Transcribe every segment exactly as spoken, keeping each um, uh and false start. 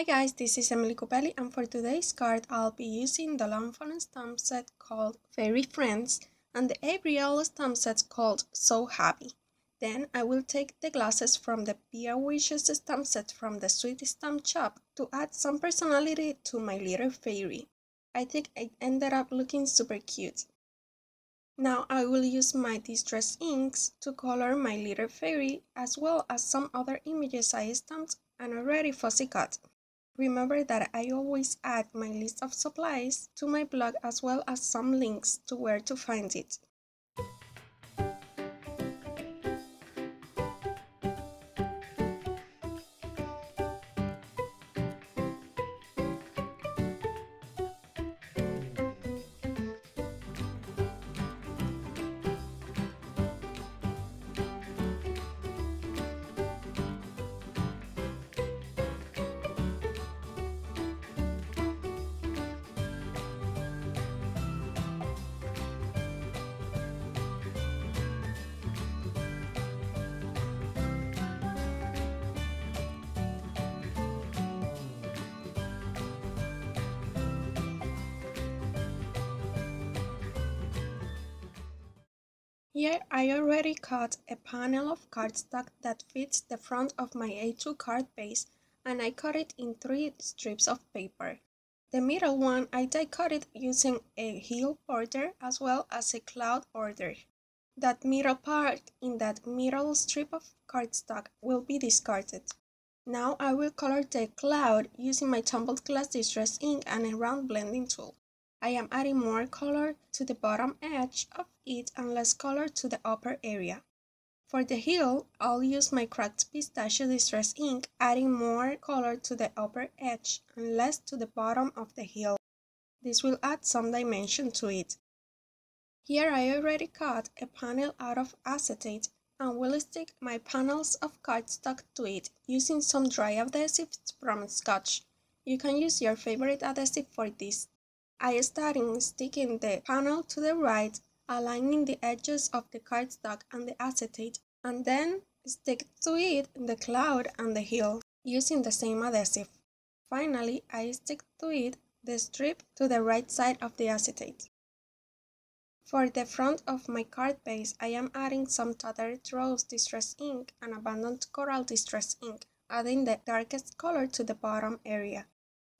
Hi guys, this is Emily Cupelli, and for today's card I'll be using the Lawn Fawn stamp set called Fairy Friends and the Abrielle stamp set called So Happy. Then I will take the glasses from the Pia Wishes stamp set from the Sweet Stamp Shop to add some personality to my little fairy. I think it ended up looking super cute. Now I will use my distress inks to color my little fairy as well as some other images I stamped and already fussy cut. Remember that I always add my list of supplies to my blog as well as some links to where to find it. Here I already cut a panel of cardstock that fits the front of my A two card base, and I cut it in three strips of paper. The middle one I die cut it using a heel border as well as a cloud border. That middle part in that middle strip of cardstock will be discarded. Now I will color the cloud using my tumbled glass distress ink and a round blending tool. I am adding more color to the bottom edge of it and less color to the upper area. For the heel, I'll use my cracked pistachio distress ink, adding more color to the upper edge and less to the bottom of the heel. This will add some dimension to it. Here I already cut a panel out of acetate and will stick my panels of cardstock to it using some dry adhesives from Scotch. You can use your favorite adhesive for this. I started sticking the panel to the right, aligning the edges of the cardstock and the acetate, and then stick to it the cloud and the heel using the same adhesive. Finally, I stick to it the strip to the right side of the acetate. For the front of my card base, I am adding some Tattered Rose Distress Ink and Abandoned Coral Distress Ink, adding the darkest color to the bottom area.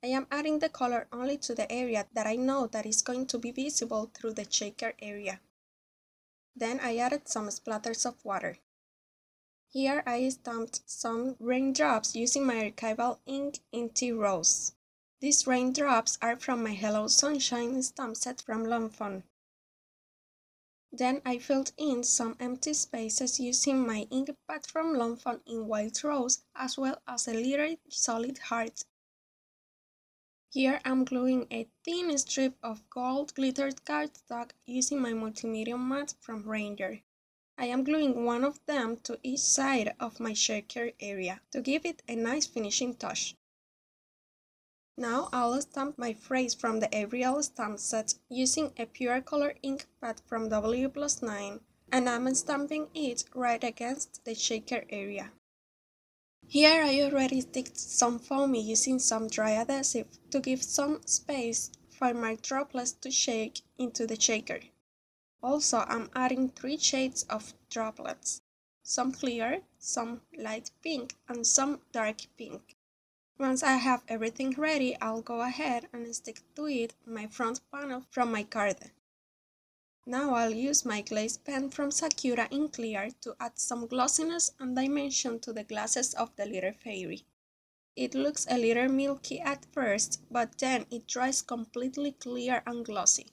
I am adding the color only to the area that I know that is going to be visible through the shaker area. Then I added some splatters of water. Here I stamped some raindrops using my archival ink in Tea Rose. These raindrops are from my Hello Sunshine stamp set from Lawn Fawn. Then I filled in some empty spaces using my ink pad from Lawn Fawn in Wild Rose as well as a little solid heart. Here I'm gluing a thin strip of gold glittered cardstock using my multimedia mat from Ranger. I am gluing one of them to each side of my shaker area to give it a nice finishing touch. Now I'll stamp my phrase from the Ariel stamp set using a pure color ink pad from W plus nine, and I'm stamping it right against the shaker area. Here I already sticked some foamy using some dry adhesive to give some space for my droplets to shake into the shaker. Also, I'm adding three shades of droplets, some clear, some light pink, and some dark pink. Once I have everything ready, I'll go ahead and stick to it my front panel from my card. Now I'll use my glaze pen from Sakura in clear to add some glossiness and dimension to the glasses of the little fairy. It looks a little milky at first, but then it dries completely clear and glossy.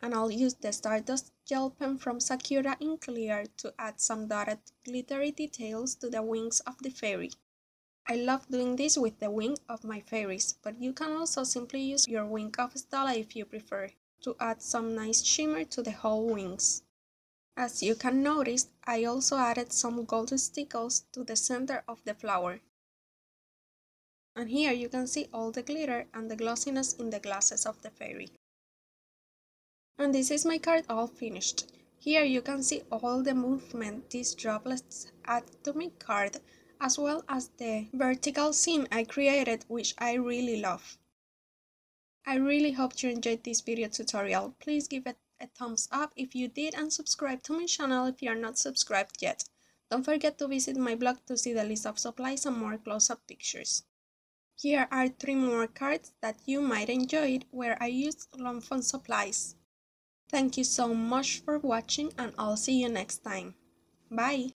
And I'll use the Stardust gel pen from Sakura in clear to add some dotted glittery details to the wings of the fairy. I love doing this with the wing of my fairies, but you can also simply use your wing of Stella if you prefer, to add some nice shimmer to the whole wings. As you can notice, I also added some gold stickles to the center of the flower. And here you can see all the glitter and the glossiness in the glasses of the fairy. And this is my card all finished. Here you can see all the movement these droplets add to my card as well as the vertical seam I created, which I really love. I really hope you enjoyed this video tutorial. Please give it a thumbs up if you did and subscribe to my channel if you are not subscribed yet. Don't forget to visit my blog to see the list of supplies and more close-up pictures. Here are three more cards that you might enjoy where I used Lawn Fawn supplies. Thank you so much for watching and I'll see you next time. Bye!